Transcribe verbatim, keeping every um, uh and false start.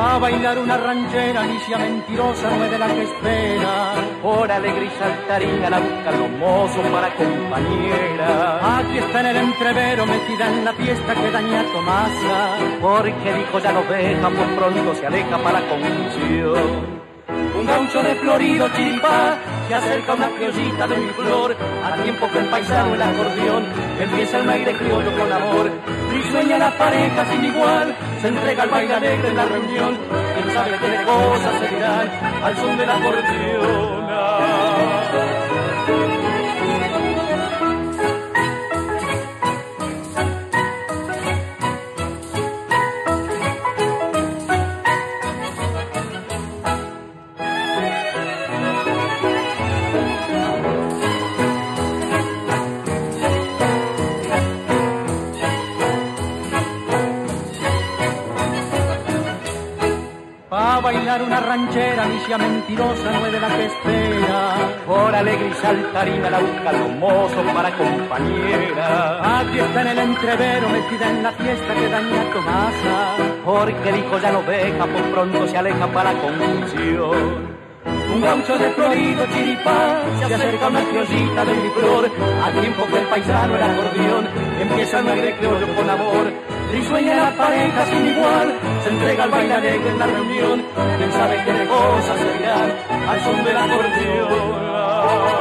A bailar una ranchera, Alicia mentirosa, no es de la que espera. Por alegre y saltarina la buscan los mozos para compañera. Aquí está en el entrevero, metida en la fiesta que daña Tomasa. Porque dijo ya nos deja, por pronto se aleja para confusión. Un gaucho de florido chiripa se acerca una criollita de mi flor. A tiempo que el paisano el acordeón empieza el aire criollo con amor. Y sueña la pareja sin igual, se entrega al baile alegre en la reunión. Quién sabe qué cosas se dirán al son de la acordeona. A bailar una ranchera, Alicia mentirosa, no es de la que espera. Por alegre y saltarina la buscan los mozos para compañera. Aquí está en el entrevero, metida en la fiesta que daña Tomasa. Porque dijo ya no deja, por pronto se aleja para confusión. Un gaucho de florido chiripá se acerca a una criollita de mi flor. Al tiempo que el paisano el acordeón empieza el aire criollo con amor. Y sueña la pareja sin igual, se entrega al baile alegre en la reunión. Quién sabe qué de cosas se dirán al son del acordeón.